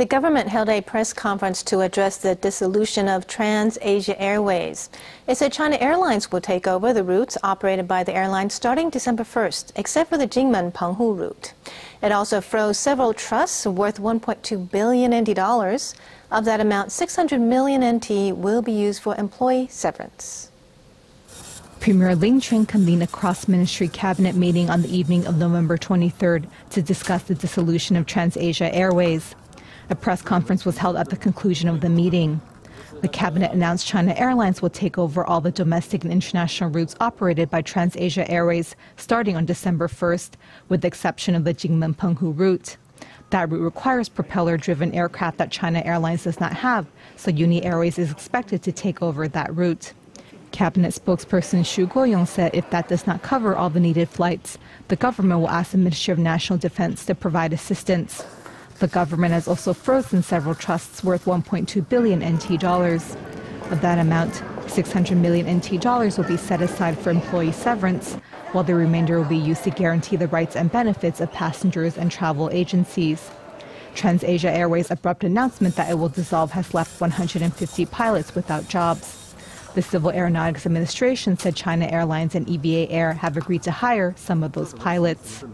The government held a press conference to address the dissolution of TransAsia Airways. It said China Airlines will take over the routes operated by the airline starting December 1st, except for the Jingmen-Penghu route. It also froze several trusts worth 1.2 billion NT dollars. Of that amount, 600 million NT will be used for employee severance. Premier Lin Chuan convened a cross-ministry cabinet meeting on the evening of November 23rd to discuss the dissolution of TransAsia Airways. A press conference was held at the conclusion of the meeting. The cabinet announced China Airlines will take over all the domestic and international routes operated by TransAsia Airways starting on December 1st, with the exception of the Jingmen-Penghu route. That route requires propeller-driven aircraft that China Airlines does not have, so Uni Airways is expected to take over that route. Cabinet spokesperson Xu Guoyong said if that does not cover all the needed flights, the government will ask the Ministry of National Defense to provide assistance. The government has also frozen several trusts worth 1.2 billion NT dollars. Of that amount, 600 million NT dollars will be set aside for employee severance, while the remainder will be used to guarantee the rights and benefits of passengers and travel agencies. TransAsia Airways' abrupt announcement that it will dissolve has left 150 pilots without jobs. The Civil Aeronautics Administration said China Airlines and EVA Air have agreed to hire some of those pilots.